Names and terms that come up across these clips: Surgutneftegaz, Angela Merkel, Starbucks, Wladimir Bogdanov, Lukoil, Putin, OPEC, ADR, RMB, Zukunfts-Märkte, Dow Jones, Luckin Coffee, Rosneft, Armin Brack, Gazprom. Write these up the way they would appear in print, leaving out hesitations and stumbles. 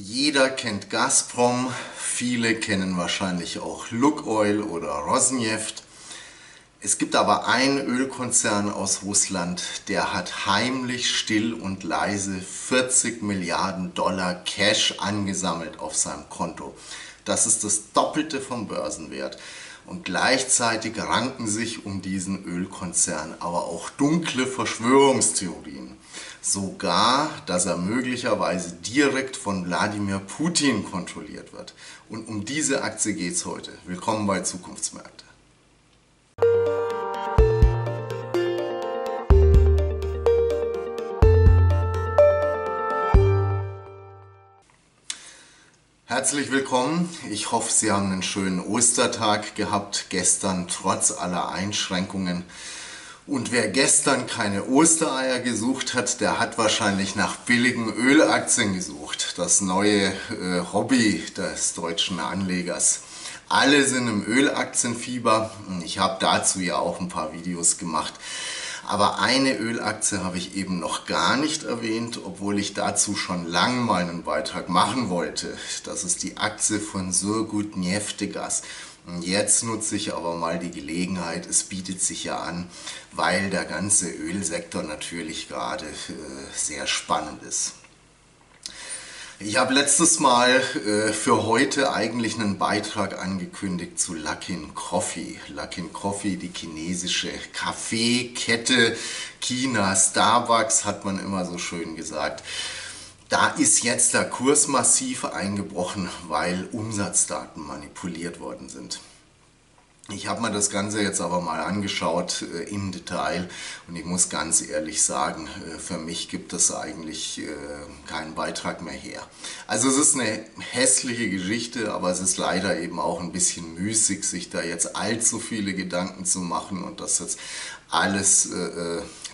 Jeder kennt Gazprom, viele kennen wahrscheinlich auch Lukoil oder Rosneft. Es gibt aber einen Ölkonzern aus Russland, der hat heimlich, still und leise 40 Milliarden Dollar Cash angesammelt auf seinem Konto. Das ist das Doppelte vom Börsenwert. Und gleichzeitig ranken sich um diesen Ölkonzern aber auch dunkle Verschwörungstheorien. Sogar, dass er möglicherweise direkt von Wladimir Putin kontrolliert wird. Und um diese Aktie geht's heute. Willkommen bei Zukunftsmärkte. Herzlich willkommen. Ich hoffe, Sie haben einen schönen Ostertag gehabt, gestern trotz aller Einschränkungen. Und wer gestern keine Ostereier gesucht hat, der hat wahrscheinlich nach billigen Ölaktien gesucht. Das neue Hobby des deutschen Anlegers. Alle sind im Ölaktienfieber und ich habe dazu ja auch ein paar Videos gemacht. Aber eine Ölaktie habe ich eben noch gar nicht erwähnt, obwohl ich dazu schon lang meinen Beitrag machen wollte. Das ist die Aktie von Surgutneftegaz. Jetzt nutze ich aber mal die Gelegenheit, es bietet sich ja an, weil der ganze Ölsektor natürlich gerade sehr spannend ist. Ich habe letztes Mal für heute eigentlich einen Beitrag angekündigt zu Luckin Coffee. Luckin Coffee, die chinesische Kaffeekette, China, Starbucks, hat man immer so schön gesagt. Da ist jetzt der Kurs massiv eingebrochen, weil Umsatzdaten manipuliert worden sind. Ich habe mir das Ganze jetzt aber mal angeschaut im Detail und ich muss ganz ehrlich sagen, für mich gibt es eigentlich keinen Beitrag mehr her. Also es ist eine hässliche Geschichte, aber es ist leider eben auch ein bisschen müßig, sich da jetzt allzu viele Gedanken zu machen und das jetzt alles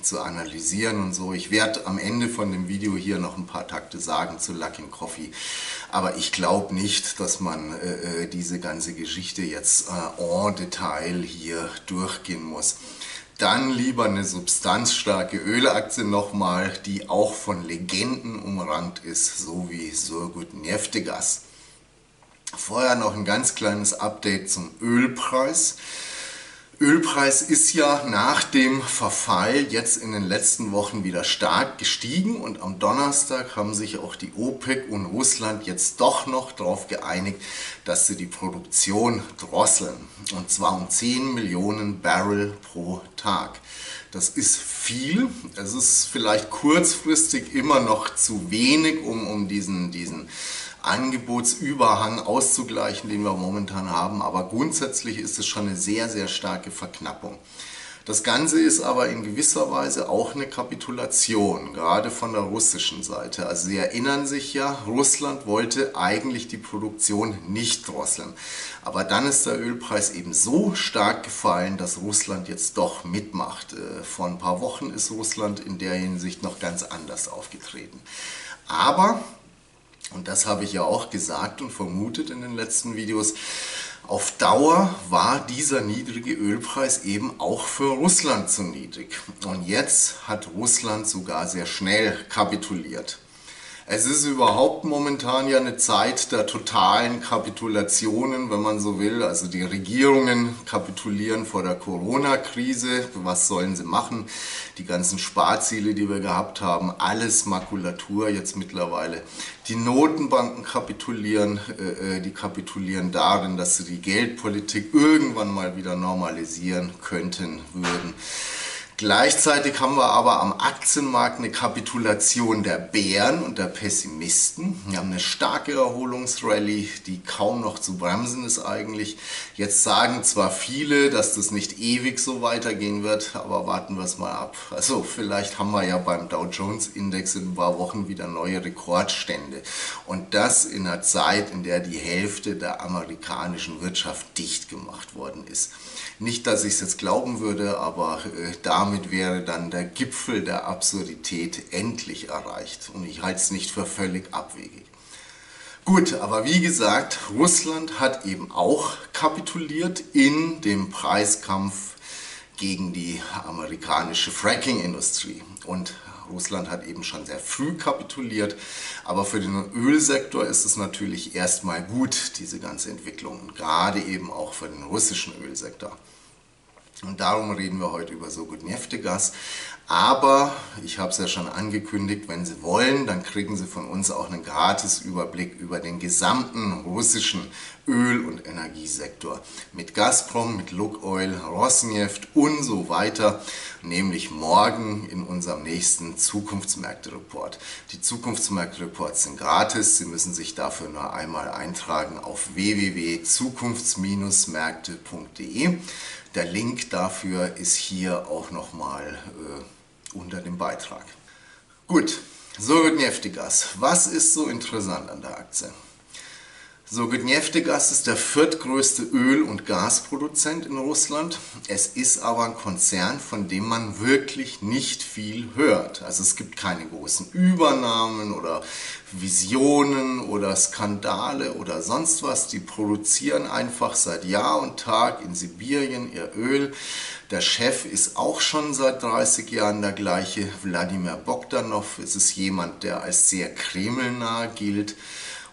zu analysieren und so. Ich werde am Ende von dem Video hier noch ein paar Takte sagen zu Luckin Coffee, aber ich glaube nicht, dass man diese ganze Geschichte jetzt en Detail hier durchgehen muss. Dann lieber eine substanzstarke Ölaktie nochmal, die auch von Legenden umrankt ist, so wie Surgutneftegaz. Vorher noch ein ganz kleines Update zum Ölpreis. Ölpreis ist ja nach dem Verfall jetzt in den letzten Wochen wieder stark gestiegen und am Donnerstag haben sich auch die OPEC und Russland jetzt doch noch darauf geeinigt, dass sie die Produktion drosseln und zwar um 10 Millionen Barrel pro Tag. Das ist viel, es ist vielleicht kurzfristig immer noch zu wenig, um diesen Angebotsüberhang auszugleichen, den wir momentan haben, aber grundsätzlich ist es schon eine sehr, sehr starke Verknappung. Das Ganze ist aber in gewisser Weise auch eine Kapitulation, gerade von der russischen Seite. Also Sie erinnern sich ja, Russland wollte eigentlich die Produktion nicht drosseln. Aber dann ist der Ölpreis eben so stark gefallen, dass Russland jetzt doch mitmacht. Vor ein paar Wochen ist Russland in der Hinsicht noch ganz anders aufgetreten. Aber, und das habe ich ja auch gesagt und vermutet in den letzten Videos, auf Dauer war dieser niedrige Ölpreis eben auch für Russland zu niedrig. Und jetzt hat Russland sogar sehr schnell kapituliert. Es ist überhaupt momentan ja eine Zeit der totalen Kapitulationen, wenn man so will. Also die Regierungen kapitulieren vor der Corona-Krise. Was sollen sie machen? Die ganzen Sparziele, die wir gehabt haben, alles Makulatur jetzt mittlerweile. Die Notenbanken kapitulieren, die kapitulieren darin, dass sie die Geldpolitik irgendwann mal wieder normalisieren könnten, würden. Gleichzeitig haben wir aber am Aktienmarkt eine Kapitulation der Bären und der Pessimisten. Wir haben eine starke Erholungsrallye, die kaum noch zu bremsen ist eigentlich. Jetzt sagen zwar viele, dass das nicht ewig so weitergehen wird, aber warten wir es mal ab. Also vielleicht haben wir ja beim Dow Jones Index in ein paar Wochen wieder neue Rekordstände. Und das in einer Zeit, in der die Hälfte der amerikanischen Wirtschaft dicht gemacht worden ist. Nicht, dass ich es jetzt glauben würde, aber damit wäre dann der Gipfel der Absurdität endlich erreicht und ich halte es nicht für völlig abwegig. Gut, aber wie gesagt, Russland hat eben auch kapituliert in dem Preiskampf gegen die amerikanische Fracking-Industrie und Russland hat eben schon sehr früh kapituliert, aber für den Ölsektor ist es natürlich erstmal gut, diese ganze Entwicklung, und gerade eben auch für den russischen Ölsektor. Und darum reden wir heute über Surgutneftegaz. Aber ich habe es ja schon angekündigt, wenn Sie wollen, dann kriegen Sie von uns auch einen gratis Überblick über den gesamten russischen Öl- und Energiesektor. Mit Gazprom, mit Lukoil, Rosneft und so weiter. Nämlich morgen in unserem nächsten Zukunftsmärkte-Report. Die Zukunftsmärkte-Reports sind gratis. Sie müssen sich dafür nur einmal eintragen auf www.zukunfts-märkte.de. Der Link dafür ist hier auch nochmal unter dem Beitrag. Gut, Surgutneftegaz. Was ist so interessant an der Aktie? Surgutneftegaz ist der viertgrößte Öl- und Gasproduzent in Russland. Es ist aber ein Konzern, von dem man wirklich nicht viel hört. Also es gibt keine großen Übernahmen oder Visionen oder Skandale oder sonst was. Die produzieren einfach seit Jahr und Tag in Sibirien ihr Öl. Der Chef ist auch schon seit 30 Jahren der gleiche, Wladimir Bogdanov. Es ist jemand, der als sehr kremlnah gilt.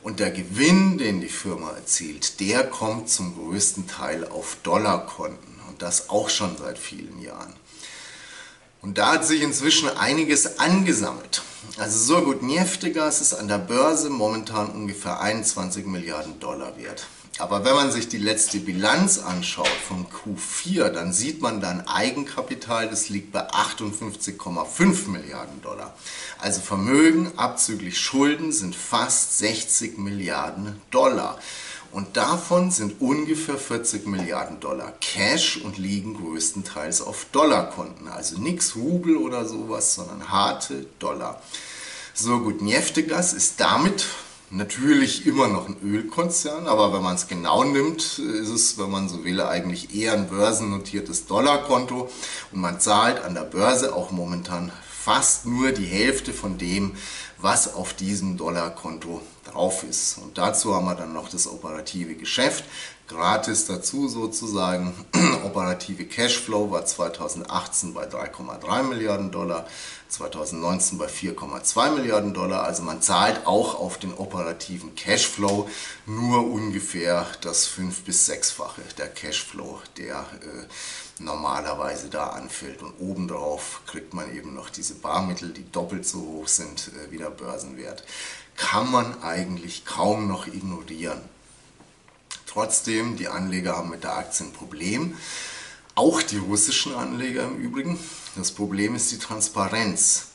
Und der Gewinn, den die Firma erzielt, der kommt zum größten Teil auf Dollarkonten. Und das auch schon seit vielen Jahren. Und da hat sich inzwischen einiges angesammelt. Also Surgutneftegaz ist an der Börse momentan ungefähr 21 Milliarden Dollar wert. Aber wenn man sich die letzte Bilanz anschaut von Q4, dann sieht man da ein Eigenkapital, das liegt bei 58,5 Milliarden Dollar. Also Vermögen abzüglich Schulden sind fast 60 Milliarden Dollar. Und davon sind ungefähr 40 Milliarden Dollar Cash und liegen größtenteils auf Dollarkonten. Also nichts Rubel oder sowas, sondern harte Dollar. Surgutneftegaz ist damit natürlich immer noch ein Ölkonzern, aber wenn man es genau nimmt, ist es, wenn man so will, eigentlich eher ein börsennotiertes Dollarkonto. Und man zahlt an der Börse auch momentan fast nur die Hälfte von dem, was auf diesem Dollarkonto drauf ist. Und dazu haben wir dann noch das operative Geschäft, gratis dazu sozusagen. Operative Cashflow war 2018 bei 3,3 Milliarden Dollar, 2019 bei 4,2 Milliarden Dollar. Also man zahlt auch auf den operativen Cashflow nur ungefähr das 5- bis 6-fache der Cashflow, der normalerweise da anfällt. Und obendrauf kriegt man eben noch diese Barmittel, die doppelt so hoch sind wie der Börsenwert. Kann man eigentlich kaum noch ignorieren. Trotzdem, die Anleger haben mit der Aktie ein Problem, auch die russischen Anleger im Übrigen. Das Problem ist die Transparenz.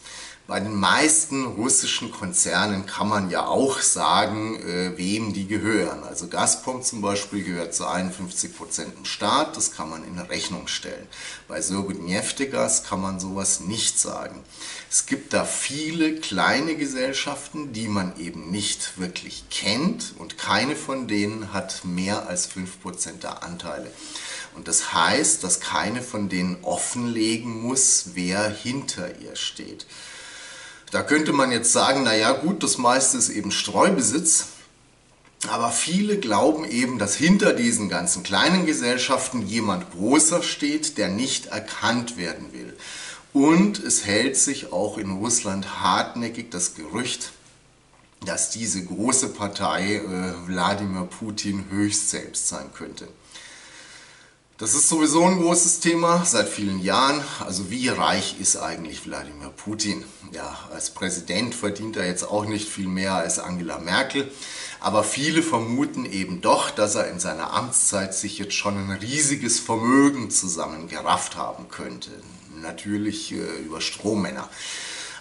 Bei den meisten russischen Konzernen kann man ja auch sagen, wem die gehören. Also Gazprom zum Beispiel gehört zu 51% dem Staat, das kann man in Rechnung stellen. Bei Surgutneftegaz kann man sowas nicht sagen. Es gibt da viele kleine Gesellschaften, die man eben nicht wirklich kennt, und keine von denen hat mehr als 5% der Anteile. Und das heißt, dass keine von denen offenlegen muss, wer hinter ihr steht. Da könnte man jetzt sagen, naja gut, das meiste ist eben Streubesitz, aber viele glauben eben, dass hinter diesen ganzen kleinen Gesellschaften jemand großer steht, der nicht erkannt werden will. Und es hält sich auch in Russland hartnäckig das Gerücht, dass diese große Partei Wladimir Putin höchst selbst sein könnte. Das ist sowieso ein großes Thema seit vielen Jahren. Also wie reich ist eigentlich Wladimir Putin? Ja, als Präsident verdient er jetzt auch nicht viel mehr als Angela Merkel. Aber viele vermuten eben doch, dass er in seiner Amtszeit sich jetzt schon ein riesiges Vermögen zusammengerafft haben könnte. Natürlich über Strohmänner.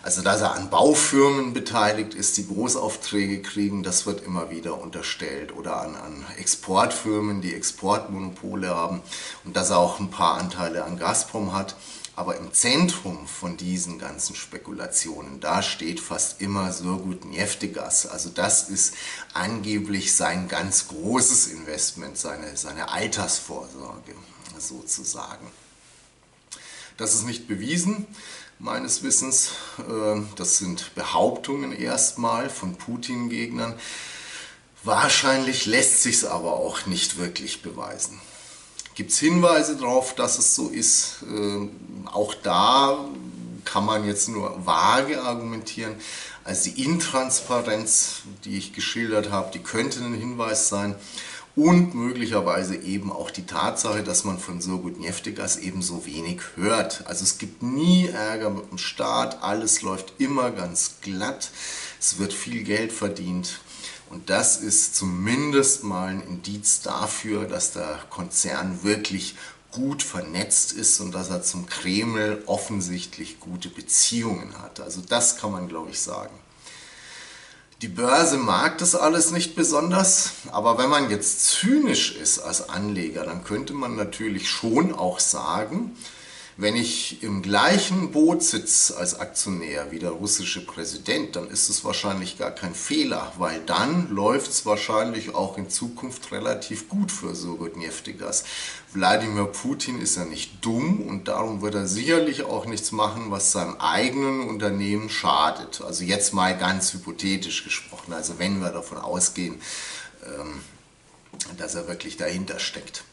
Also dass er an Baufirmen beteiligt ist, die Großaufträge kriegen, das wird immer wieder unterstellt. Oder an Exportfirmen, die Exportmonopole haben, und dass er auch ein paar Anteile an Gazprom hat. Aber im Zentrum von diesen ganzen Spekulationen, da steht fast immer Surgutneftegaz. Also das ist angeblich sein ganz großes Investment, seine Altersvorsorge sozusagen. Das ist nicht bewiesen. Meines Wissens, das sind Behauptungen erstmal von Putin-Gegnern. Wahrscheinlich lässt sich es aber auch nicht wirklich beweisen. Gibt es Hinweise darauf, dass es so ist? Auch da kann man jetzt nur vage argumentieren. Also die Intransparenz, die ich geschildert habe, die könnte ein Hinweis sein. Und möglicherweise eben auch die Tatsache, dass man von Surgutneftegaz eben so wenig hört. Also es gibt nie Ärger mit dem Staat, alles läuft immer ganz glatt, es wird viel Geld verdient. Und das ist zumindest mal ein Indiz dafür, dass der Konzern wirklich gut vernetzt ist und dass er zum Kreml offensichtlich gute Beziehungen hat. Also das kann man, glaube ich, sagen. Die Börse mag das alles nicht besonders, aber wenn man jetzt zynisch ist als Anleger, dann könnte man natürlich schon auch sagen, wenn ich im gleichen Boot sitze als Aktionär wie der russische Präsident, dann ist es wahrscheinlich gar kein Fehler, weil dann läuft es wahrscheinlich auch in Zukunft relativ gut für Surgutneftegaz. Wladimir Putin ist ja nicht dumm und darum wird er sicherlich auch nichts machen, was seinem eigenen Unternehmen schadet. Also jetzt mal ganz hypothetisch gesprochen, also wenn wir davon ausgehen, dass er wirklich dahinter steckt.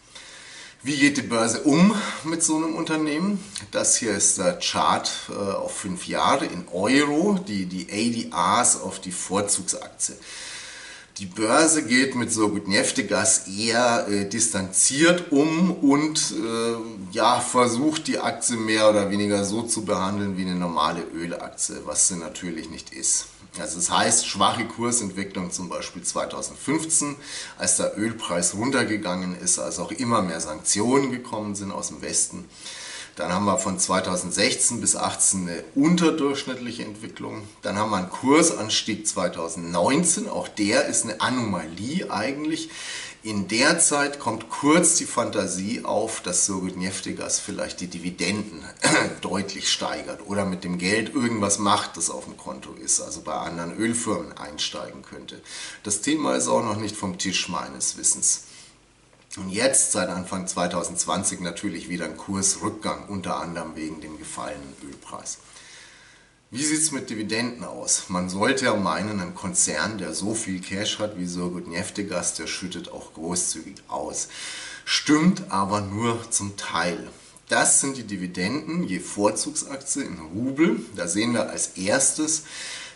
Wie geht die Börse um mit so einem Unternehmen? Das hier ist der Chart auf 5 Jahre in Euro, die ADRs auf die Vorzugsaktie. Die Börse geht mit Surgutneftegaz eher distanziert um und ja, versucht die Aktie mehr oder weniger so zu behandeln wie eine normale Ölaktie, was sie natürlich nicht ist. Also das heißt, schwache Kursentwicklung zum Beispiel 2015, als der Ölpreis runtergegangen ist, als auch immer mehr Sanktionen gekommen sind aus dem Westen. Dann haben wir von 2016 bis 2018 eine unterdurchschnittliche Entwicklung. Dann haben wir einen Kursanstieg 2019, auch der ist eine Anomalie eigentlich. In der Zeit kommt kurz die Fantasie auf, dass Surgutneftegaz vielleicht die Dividenden deutlich steigert oder mit dem Geld irgendwas macht, das auf dem Konto ist, also bei anderen Ölfirmen einsteigen könnte. Das Thema ist auch noch nicht vom Tisch meines Wissens. Und jetzt, seit Anfang 2020, natürlich wieder ein Kursrückgang, unter anderem wegen dem gefallenen Ölpreis. Wie sieht es mit Dividenden aus? Man sollte ja meinen, ein Konzern, der so viel Cash hat wie Surgutneftegaz, der schüttet auch großzügig aus. Stimmt aber nur zum Teil. Das sind die Dividenden je Vorzugsaktie in Rubel. Da sehen wir als erstes,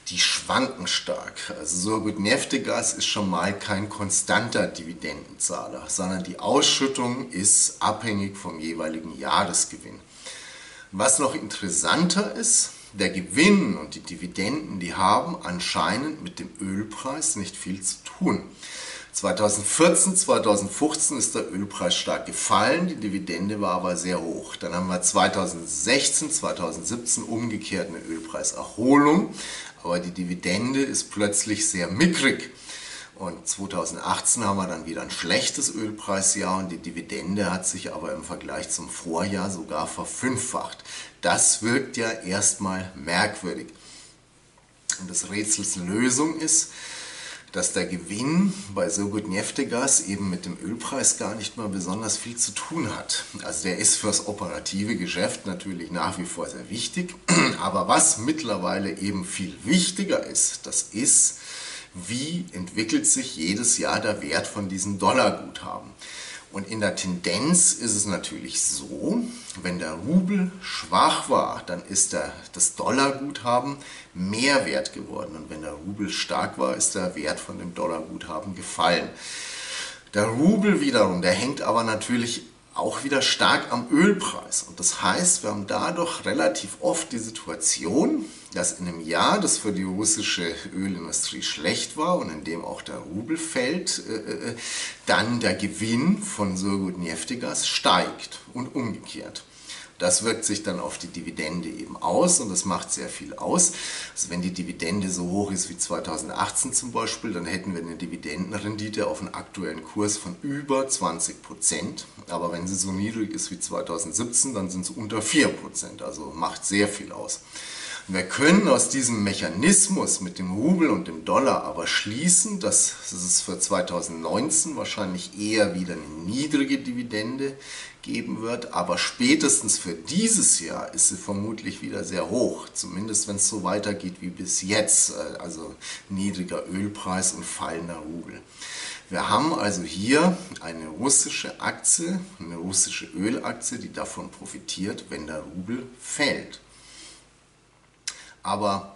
die schwanken stark. Also Surgutneftegaz ist schon mal kein konstanter Dividendenzahler, sondern die Ausschüttung ist abhängig vom jeweiligen Jahresgewinn. Was noch interessanter ist, der Gewinn und die Dividenden, die haben anscheinend mit dem Ölpreis nicht viel zu tun. 2014, 2015 ist der Ölpreis stark gefallen, die Dividende war aber sehr hoch. Dann haben wir 2016, 2017 umgekehrt eine Ölpreiserholung, aber die Dividende ist plötzlich sehr mickrig. Und 2018 haben wir dann wieder ein schlechtes Ölpreisjahr und die Dividende hat sich aber im Vergleich zum Vorjahr sogar verfünffacht. Das wirkt ja erstmal merkwürdig. Und das Rätsels Lösung ist, dass der Gewinn bei Surgutneftegaz eben mit dem Ölpreis gar nicht mal besonders viel zu tun hat. Also der ist fürs operative Geschäft natürlich nach wie vor sehr wichtig, aber was mittlerweile eben viel wichtiger ist, das ist, wie entwickelt sich jedes Jahr der Wert von diesen Dollarguthaben. Und in der Tendenz ist es natürlich so, wenn der Rubel schwach war, dann ist das Dollarguthaben mehr wert geworden. Und wenn der Rubel stark war, ist der Wert von dem Dollarguthaben gefallen. Der Rubel wiederum, der hängt aber natürlich auch wieder stark am Ölpreis. Und das heißt, wir haben dadurch relativ oft die Situation, dass in einem Jahr, das für die russische Ölindustrie schlecht war und in dem auch der Rubel fällt, dann der Gewinn von Surgutneftegaz steigt und umgekehrt. Das wirkt sich dann auf die Dividende eben aus und das macht sehr viel aus. Also wenn die Dividende so hoch ist wie 2018 zum Beispiel, dann hätten wir eine Dividendenrendite auf einen aktuellen Kurs von über 20%. Aber wenn sie so niedrig ist wie 2017, dann sind es unter 4%. Also macht sehr viel aus. Wir können aus diesem Mechanismus mit dem Rubel und dem Dollar aber schließen, dass es für 2019 wahrscheinlich eher wieder eine niedrige Dividende geben wird, aber spätestens für dieses Jahr ist sie vermutlich wieder sehr hoch, zumindest wenn es so weitergeht wie bis jetzt, also niedriger Ölpreis und fallender Rubel. Wir haben also hier eine russische Aktie, eine russische Ölaktie, die davon profitiert, wenn der Rubel fällt. Aber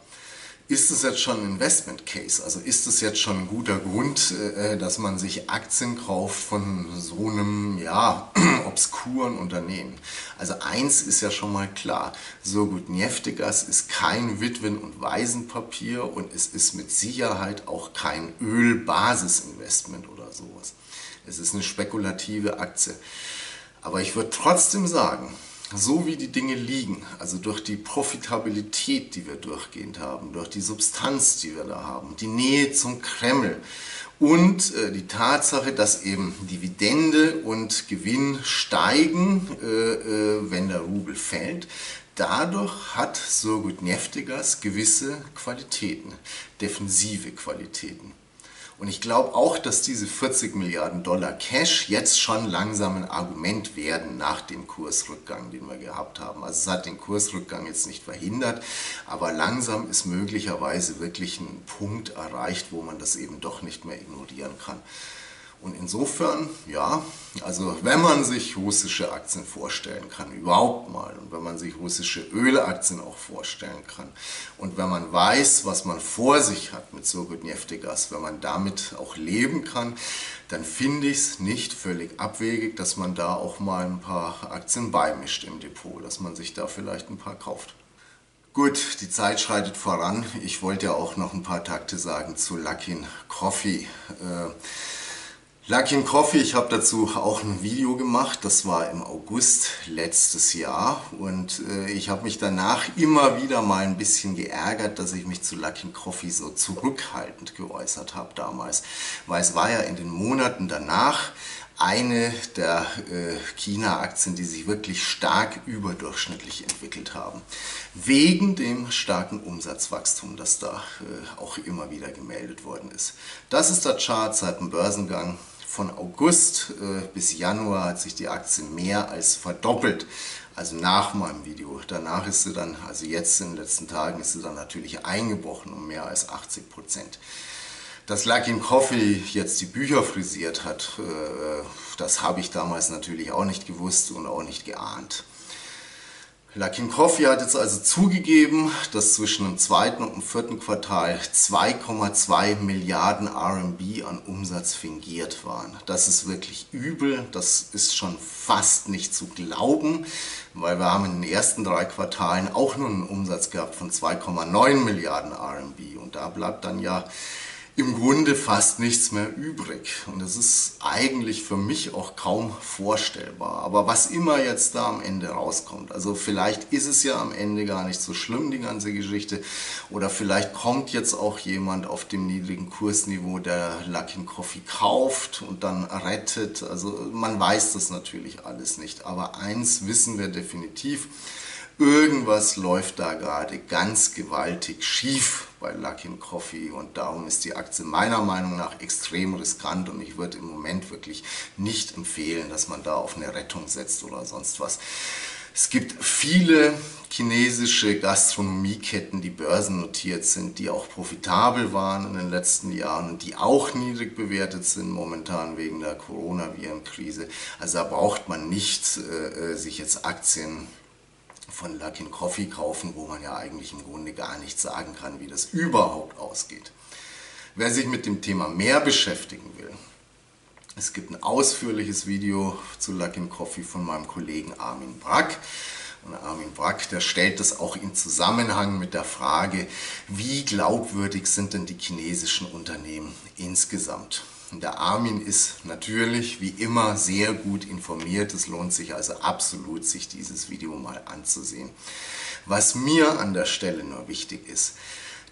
ist es jetzt schon ein Investment Case? Also ist es jetzt schon ein guter Grund, dass man sich Aktien kauft von so einem, ja, obskuren Unternehmen? Also eins ist ja schon mal klar, Surgutneftegaz ist kein Witwen- und Waisenpapier und es ist mit Sicherheit auch kein Ölbasisinvestment oder sowas. Es ist eine spekulative Aktie. Aber ich würde trotzdem sagen, so wie die Dinge liegen, also durch die Profitabilität, die wir durchgehend haben, durch die Substanz, die wir da haben, die Nähe zum Kreml und die Tatsache, dass eben Dividende und Gewinn steigen, wenn der Rubel fällt, dadurch hat Surgutneftegaz gewisse Qualitäten, defensive Qualitäten. Und ich glaube auch, dass diese 40 Milliarden Dollar Cash jetzt schon langsam ein Argument werden nach dem Kursrückgang, den wir gehabt haben. Also es hat den Kursrückgang jetzt nicht verhindert, aber langsam ist möglicherweise wirklich ein Punkt erreicht, wo man das eben doch nicht mehr ignorieren kann. Und insofern, ja, also wenn man sich russische Aktien vorstellen kann, überhaupt mal, und wenn man sich russische Ölaktien auch vorstellen kann, und wenn man weiß, was man vor sich hat mit Surgutneftegaz, wenn man damit auch leben kann, dann finde ich es nicht völlig abwegig, dass man da auch mal ein paar Aktien beimischt im Depot, dass man sich da vielleicht ein paar kauft. Gut, die Zeit schreitet voran. Ich wollte ja auch noch ein paar Takte sagen zu Luckin Coffee. Luckin Coffee, ich habe dazu auch ein Video gemacht, das war im August letztes Jahr und ich habe mich danach immer wieder mal ein bisschen geärgert, dass ich mich zu Luckin Coffee so zurückhaltend geäußert habe damals, weil es war ja in den Monaten danach eine der China-Aktien, die sich wirklich stark überdurchschnittlich entwickelt haben. Wegen dem starken Umsatzwachstum, das da auch immer wieder gemeldet worden ist. Das ist der Chart seit dem Börsengang. Von August bis Januar hat sich die Aktie mehr als verdoppelt. Also nach meinem Video. Danach ist sie dann, also jetzt in den letzten Tagen, ist sie dann natürlich eingebrochen um mehr als 80%. Dass Luckin Coffee jetzt die Bücher frisiert hat, das habe ich damals natürlich auch nicht gewusst und auch nicht geahnt. Luckin Coffee hat jetzt also zugegeben, dass zwischen dem zweiten und dem vierten Quartal 2,2 Milliarden RMB an Umsatz fingiert waren. Das ist wirklich übel, das ist schon fast nicht zu glauben, weil wir haben in den ersten drei Quartalen auch nur einen Umsatz gehabt von 2,9 Milliarden RMB und da bleibt dann ja im Grunde fast nichts mehr übrig und das ist eigentlich für mich auch kaum vorstellbar. Aber was immer jetzt da am Ende rauskommt, also vielleicht ist es ja am Ende gar nicht so schlimm, die ganze Geschichte, oder vielleicht kommt jetzt auch jemand auf dem niedrigen Kursniveau, der Luckin Coffee kauft und dann rettet. Also man weiß das natürlich alles nicht, aber eins wissen wir definitiv: Irgendwas läuft da gerade ganz gewaltig schief bei Luckin Coffee und darum ist die Aktie meiner Meinung nach extrem riskant und ich würde im Moment wirklich nicht empfehlen, dass man da auf eine Rettung setzt oder sonst was. Es gibt viele chinesische Gastronomieketten, die börsennotiert sind, die auch profitabel waren in den letzten Jahren und die auch niedrig bewertet sind momentan wegen der Coronavirus-Krise. Also da braucht man nicht sich jetzt Aktien von Luckin Coffee kaufen, wo man ja eigentlich im Grunde gar nicht sagen kann, wie das überhaupt ausgeht. Wer sich mit dem Thema mehr beschäftigen will, es gibt ein ausführliches Video zu Luckin Coffee von meinem Kollegen Armin Brack. Und Armin Brack, der stellt das auch in Zusammenhang mit der Frage, wie glaubwürdig sind denn die chinesischen Unternehmen insgesamt? Der Armin ist natürlich wie immer sehr gut informiert, es lohnt sich also absolut, sich dieses Video mal anzusehen. Was mir an der Stelle nur wichtig ist,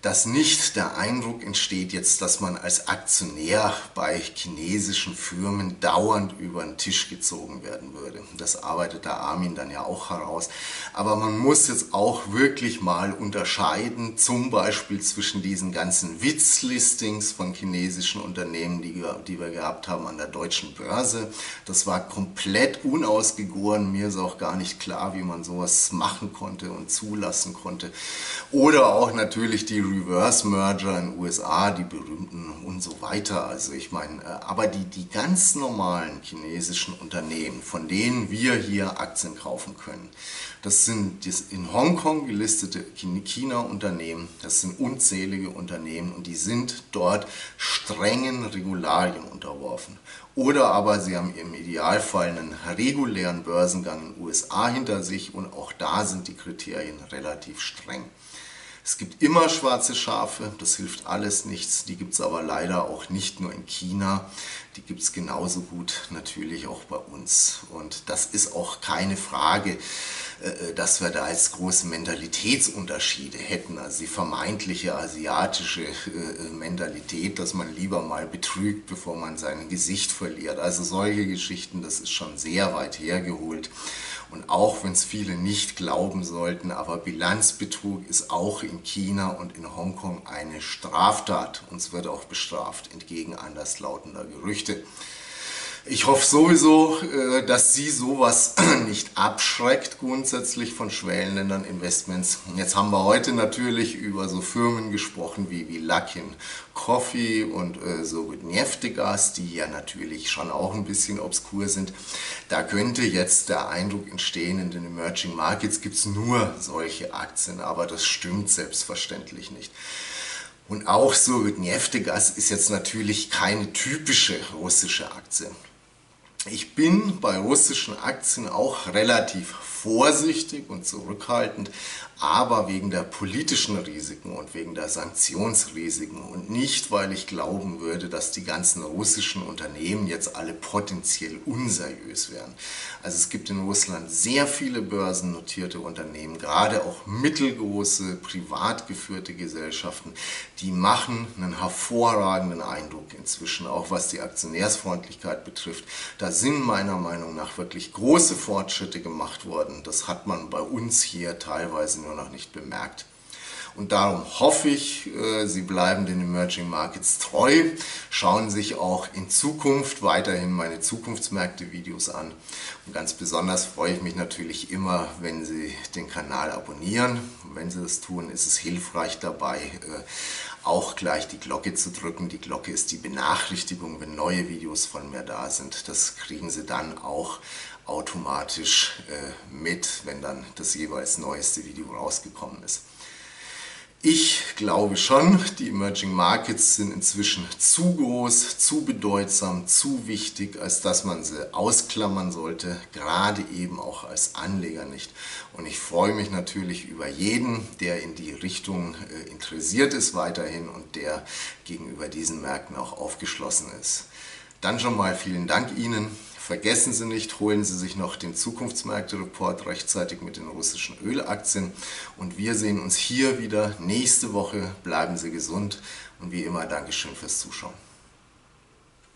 dass nicht der Eindruck entsteht jetzt, dass man als Aktionär bei chinesischen Firmen dauernd über den Tisch gezogen werden würde. Das arbeitet der Armin dann ja auch heraus. Aber man muss jetzt auch wirklich mal unterscheiden, zum Beispiel zwischen diesen ganzen Witzlistings von chinesischen Unternehmen, die wir gehabt haben an der deutschen Börse. Das war komplett unausgegoren. Mir ist auch gar nicht klar, wie man sowas machen konnte und zulassen konnte. Oder auch natürlich die Reverse-Merger in den USA, die berühmten und so weiter. Also ich meine, aber die ganz normalen chinesischen Unternehmen, von denen wir hier Aktien kaufen können, das sind in Hongkong gelistete China-Unternehmen, das sind unzählige Unternehmen und die sind dort strengen Regularien unterworfen. Oder aber sie haben im Idealfall einen regulären Börsengang in den USA hinter sich und auch da sind die Kriterien relativ streng. Es gibt immer schwarze Schafe, das hilft alles nichts, die gibt es aber leider auch nicht nur in China, die gibt es genauso gut natürlich auch bei uns. Und das ist auch keine Frage, dass wir da jetzt große Mentalitätsunterschiede hätten, also die vermeintliche asiatische Mentalität, dass man lieber mal betrügt, bevor man sein Gesicht verliert. Also solche Geschichten, das ist schon sehr weit hergeholt. Und auch wenn es viele nicht glauben sollten, aber Bilanzbetrug ist auch in China und in Hongkong eine Straftat. Und es wird auch bestraft, entgegen anderslautender Gerüchte. Ich hoffe sowieso, dass Sie sowas nicht abschreckt grundsätzlich von schwellenländern Investments. Jetzt haben wir heute natürlich über so Firmen gesprochen wie Luckin Coffee und Surgutneftegaz, die ja natürlich schon auch ein bisschen obskur sind. Da könnte jetzt der Eindruck entstehen, in den Emerging Markets gibt es nur solche Aktien, aber das stimmt selbstverständlich nicht. Und auch Surgutneftegaz ist jetzt natürlich keine typische russische Aktie. Ich bin bei russischen Aktien auch relativ vorsichtig und zurückhaltend, aber wegen der politischen Risiken und wegen der Sanktionsrisiken und nicht, weil ich glauben würde, dass die ganzen russischen Unternehmen jetzt alle potenziell unseriös wären. Also es gibt in Russland sehr viele börsennotierte Unternehmen, gerade auch mittelgroße, privat geführte Gesellschaften, die machen einen hervorragenden Eindruck inzwischen, auch was die Aktionärsfreundlichkeit betrifft. Da sind meiner Meinung nach wirklich große Fortschritte gemacht worden. Das hat man bei uns hier teilweise nur noch nicht bemerkt. Und darum hoffe ich, Sie bleiben den Emerging Markets treu, schauen sich auch in Zukunft weiterhin meine Zukunftsmärkte-Videos an. Und ganz besonders freue ich mich natürlich immer, wenn Sie den Kanal abonnieren. Und wenn Sie das tun, ist es hilfreich dabei, auch gleich die Glocke zu drücken. Die Glocke ist die Benachrichtigung, wenn neue Videos von mir da sind. Das kriegen Sie dann auch automatisch mit, wenn dann das jeweils neueste Video rausgekommen ist. Ich glaube schon, die Emerging Markets sind inzwischen zu groß, zu bedeutsam, zu wichtig, als dass man sie ausklammern sollte, gerade eben auch als Anleger nicht. Und ich freue mich natürlich über jeden, der in die Richtung interessiert ist weiterhin und der gegenüber diesen Märkten auch aufgeschlossen ist. Dann schon mal vielen Dank Ihnen. Vergessen Sie nicht, holen Sie sich noch den Zukunftsmärkte-Report rechtzeitig mit den russischen Ölaktien. Und wir sehen uns hier wieder nächste Woche. Bleiben Sie gesund und wie immer Dankeschön fürs Zuschauen.